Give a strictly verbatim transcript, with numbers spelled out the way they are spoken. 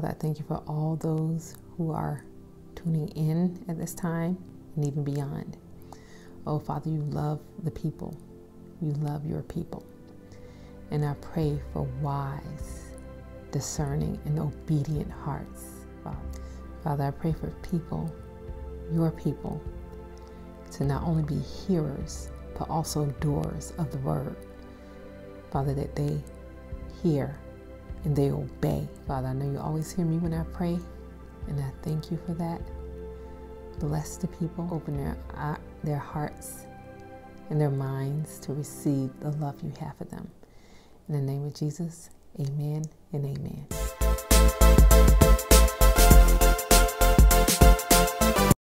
Father, I thank you for all those who are tuning in at this time and even beyond. Oh, Father, you love the people. You love your people. And I pray for wise, discerning, and obedient hearts. Father, I pray for people, your people, to not only be hearers, but also doers of the word. Father, that they hear and they obey. Father, I know you always hear me when I pray, and I thank you for that. Bless the people, open their, their hearts and their minds to receive the love you have for them. In the name of Jesus, amen and amen.